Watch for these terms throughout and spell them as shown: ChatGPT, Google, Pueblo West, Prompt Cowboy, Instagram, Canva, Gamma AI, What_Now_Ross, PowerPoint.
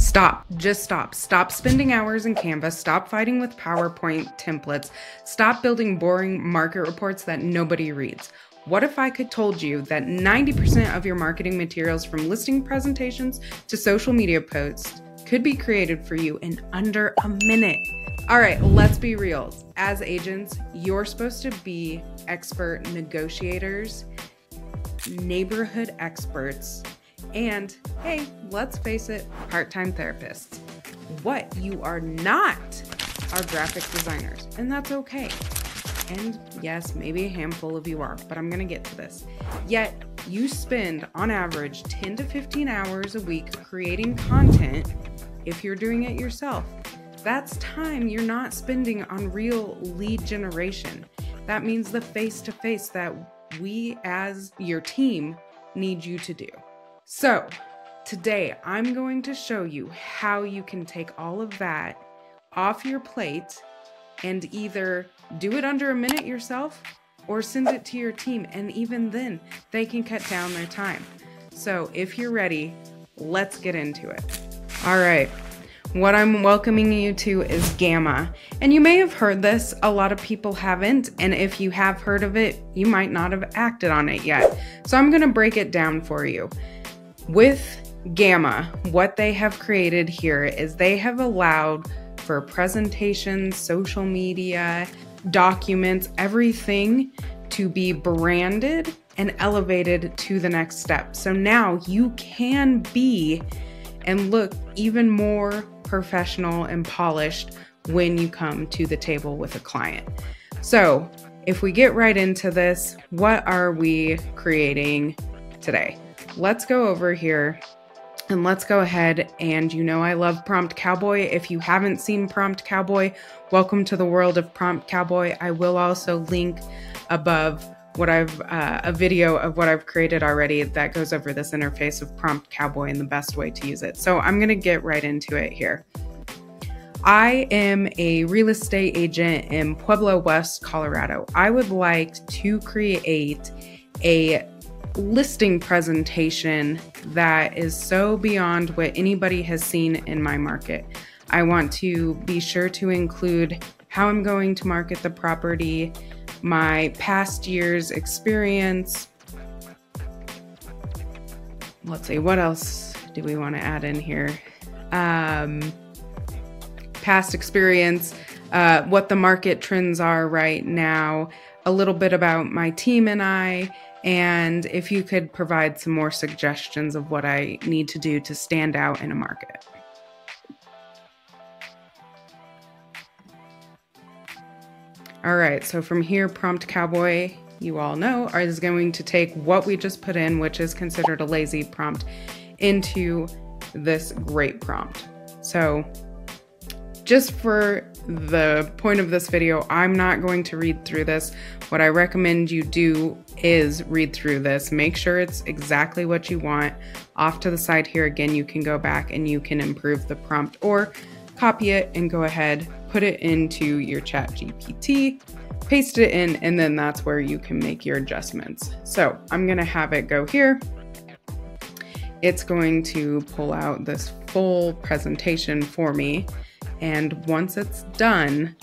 Stop. Just stop. Stop spending hours in Canva. Stop fighting with PowerPoint templates. Stop building boring market reports that nobody reads. What if I could told you that 90% of your marketing materials, from listing presentations to social media posts, could be created for you in under a minute? All right, let's be real. As agents, you're supposed to be expert negotiators, neighborhood experts, and hey, let's face it, part-time therapists. What you are not are graphic designers, and that's okay. And yes, maybe a handful of you are, but I'm gonna get to this. Yet you spend on average 10 to 15 hours a week creating content if you're doing it yourself. That's time you're not spending on real lead generation. That means the face-to-face that we as your team need you to do. So today I'm going to show you how you can take all of that off your plate and either do it under a minute yourself or send it to your team. And even then they can cut down their time. So if you're ready, let's get into it. All right. What I'm welcoming you to is Gamma. And you may have heard this, a lot of people haven't. And if you have heard of it, you might not have acted on it yet. So I'm gonna break it down for you. With Gamma, what they have created here is they have allowed for presentations, social media, documents, everything to be branded and elevated to the next step. So now you can be and look even more professional and polished when you come to the table with a client. So if we get right into this, what are we creating today? Let's go over here and let's go ahead and, you know, I love Prompt Cowboy. If you haven't seen Prompt Cowboy, welcome to the world of Prompt Cowboy. I will also link above what I've a video of what I've created already that goes over this interface of Prompt Cowboy and the best way to use it. So I'm gonna get right into it here. I am a real estate agent in Pueblo West, Colorado. I would like to create a listing presentation that is so beyond what anybody has seen in my market. I want to be sure to include how I'm going to market the property, my past year's experience. Let's see, what else do we want to add in here? Past experience, what the market trends are right now, a little bit about my team and I, and if you could provide some more suggestions of what I need to do to stand out in a market. All right, so from here, Prompt Cowboy, you all know, is going to take what we just put in, which is considered a lazy prompt, into this great prompt. So just for the point of this video, I'm not going to read through this. What I recommend you do is read through this. Make sure it's exactly what you want. Off to the side here, again, you can go back and you can improve the prompt or copy it and go ahead, put it into your ChatGPT, paste it in, and then that's where you can make your adjustments. So I'm gonna have it go here. It's going to pull out this full presentation for me. And once it's done,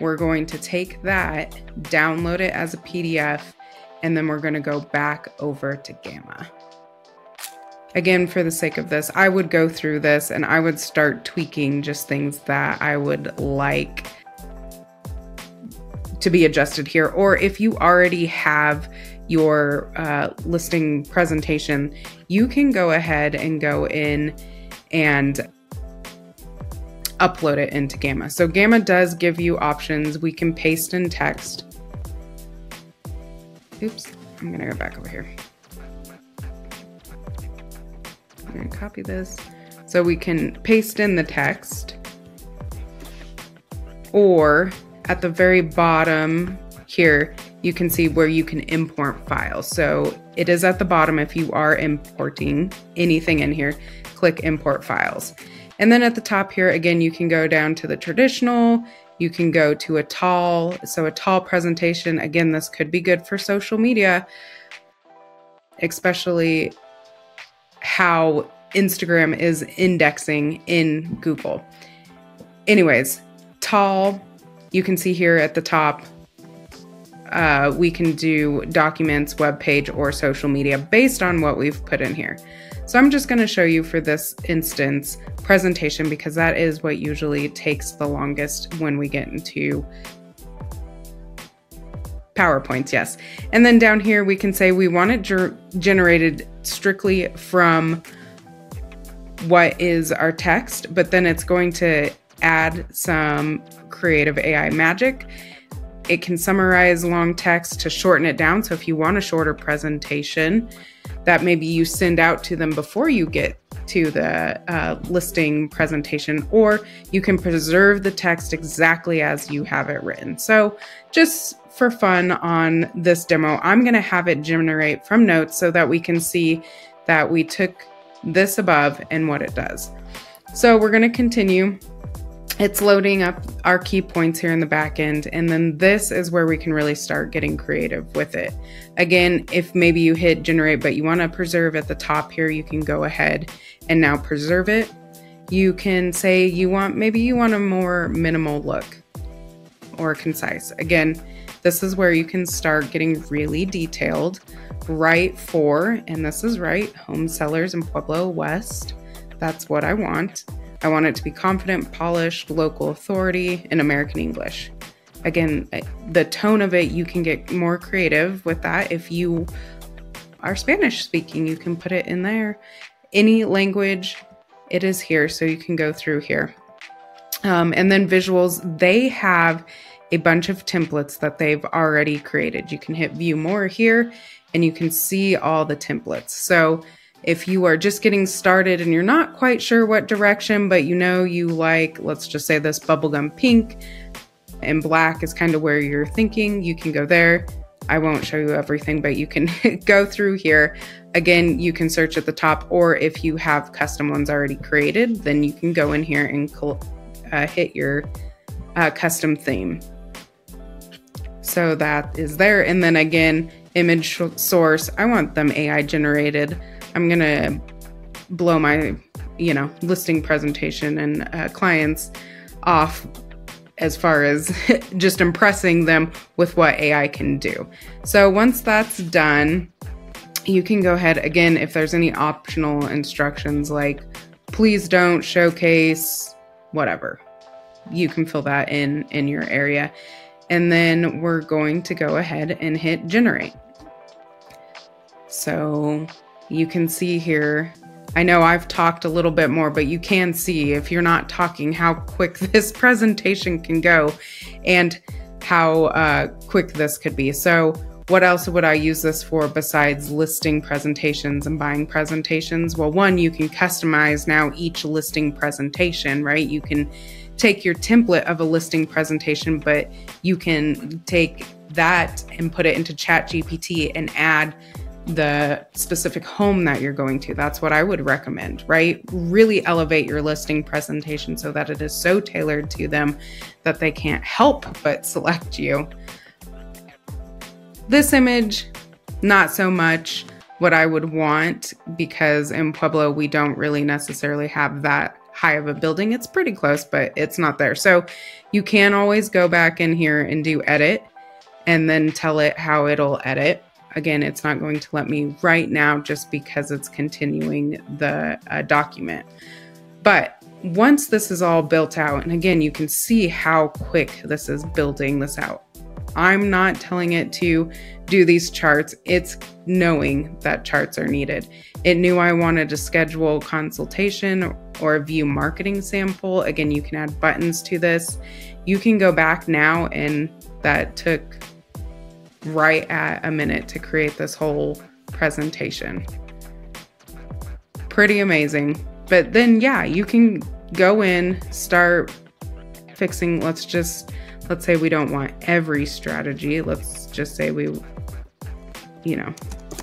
we're going to take that, download it as a PDF, and then we're gonna go back over to Gamma. Again, for the sake of this, I would go through this and I would start tweaking just things that I would like to be adjusted here. Or if you already have your listing presentation, you can go ahead and go in and upload it into Gamma. So Gamma does give you options. We can paste in text. Oops, I'm gonna go back over here. I'm gonna copy this. So we can paste in the text, or at the very bottom here, you can see where you can import files. So it is at the bottom. If you are importing anything in here, click import files. And then at the top here, again, you can go down to the traditional, you can go to a tall, so a tall presentation. Again, this could be good for social media, especially how Instagram is indexing in Google. Anyways, tall, you can see here at the top, we can do documents, web page, or social media based on what we've put in here. So I'm just going to show you for this instance presentation, because that is what usually takes the longest when we get into PowerPoints, yes. And then down here we can say we want it generated strictly from what is our text, but then it's going to add some creative AI magic. It can summarize long text to shorten it down. So if you want a shorter presentation that maybe you send out to them before you get to the listing presentation, or you can preserve the text exactly as you have it written. So just for fun on this demo, I'm going to have it generate from notes so that we can see that we took this above and what it does. So we're going to continue. It's loading up our key points here in the back end, and then this is where we can really start getting creative with it. Again, if maybe you hit generate, but you want to preserve at the top here, you can go ahead and now preserve it. You can say you want, maybe you want a more minimal look or concise. Again, this is where you can start getting really detailed, right for, and this is right, home sellers in Pueblo West. That's what I want. I want it to be confident, polished, local authority, and American English. Again, the tone of it, you can get more creative with that. If you are Spanish speaking, you can put it in there. Any language, it is here, so you can go through here. And then visuals, they have a bunch of templates that they've already created. You can hit view more here, and you can see all the templates. So if you are just getting started and you're not quite sure what direction, but you know you like, let's just say this bubblegum pink and black is kind of where you're thinking, you can go there. I won't show you everything, but you can go through here. Again, you can search at the top, or if you have custom ones already created, then you can go in here and hit your custom theme. So that is there. And then again, image source, I want them AI generated. I'm going to blow my, you know, listing presentation and clients off as far as just impressing them with what AI can do. So once that's done, you can go ahead again, if there's any optional instructions, like please don't showcase whatever, you can fill that in your area. And then we're going to go ahead and hit generate. So you can see here, I know I've talked a little bit more, but you can see if you're not talking how quick this presentation can go and how quick this could be. So what else would I use this for besides listing presentations and buying presentations? Well, one, you can customize now each listing presentation, right? You can take your template of a listing presentation, but you can take that and put it into ChatGPT and add the specific home that you're going to. That's what I would recommend, right? Really elevate your listing presentation so that it is so tailored to them that they can't help but select you. This image, not so much what I would want, because in Pueblo, we don't really necessarily have that high of a building. It's pretty close, but it's not there. So you can always go back in here and do edit and then tell it how it'll edit. Again, it's not going to let me right now just because it's continuing the document. But once this is all built out, and again, you can see how quick this is building this out. I'm not telling it to do these charts. It's knowing that charts are needed. It knew I wanted to schedule consultation or view marketing sample. Again, you can add buttons to this. You can go back now, and that took right at a minute to create this whole presentation. Pretty amazing. But then, yeah, you can go in, start fixing. Let's say we don't want every strategy. Let's just say we, you know,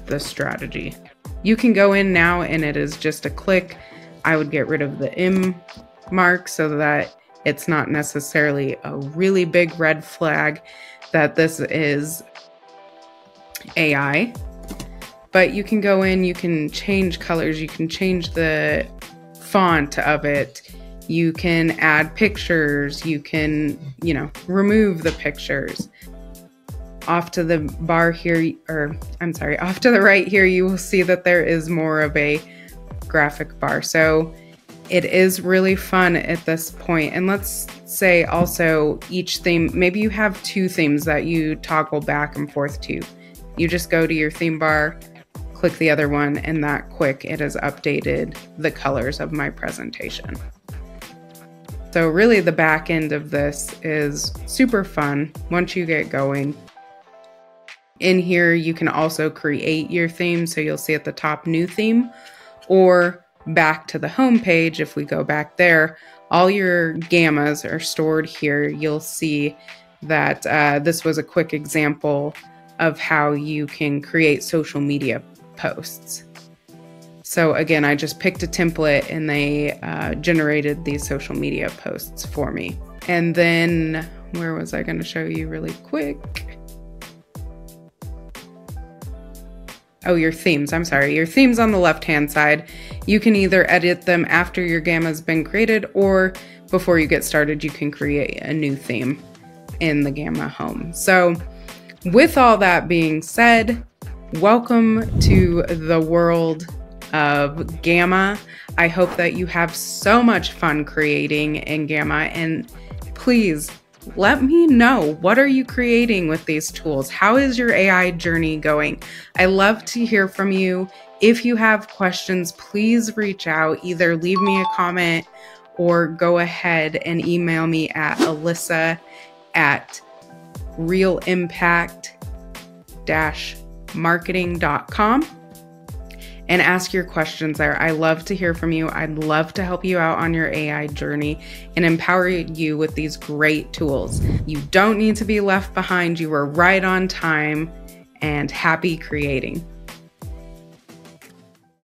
the strategy. You can go in now and it is just a click. I would get rid of the M mark so that it's not necessarily a really big red flag that this is AI, But you can go in, you can change colors, you can change the font of it, you can add pictures, you can, you know, remove the pictures. Off to the bar here, or I'm sorry, off to the right here, you will see that there is more of a graphic bar. So it is really fun at this point. And let's say also each theme, maybe you have two themes that you toggle back and forth to. You just go to your theme bar, click the other one, and that quick it has updated the colors of my presentation. So really the back end of this is super fun once you get going. In here, you can also create your theme. So you'll see at the top, new theme, or back to the home page. If we go back there, all your gammas are stored here. You'll see that this was a quick example of how you can create social media posts. So again, I just picked a template and they generated these social media posts for me. And then where was I going to show you really quick? Oh, your themes, I'm sorry, your themes on the left-hand side. You can either edit them after your gamma's been created, or before you get started, you can create a new theme in the Gamma home. So with all that being said, welcome to the world of Gamma. I hope that you have so much fun creating in Gamma, and please let me know, what are you creating with these tools? How is your AI journey going? I love to hear from you. If you have questions, please reach out, either leave me a comment or go ahead and email me at alyssa@realimpact-marketing.com and ask your questions there. I love to hear from you. I'd love to help you out on your AI journey and empower you with these great tools. You don't need to be left behind. You are right on time, and happy creating.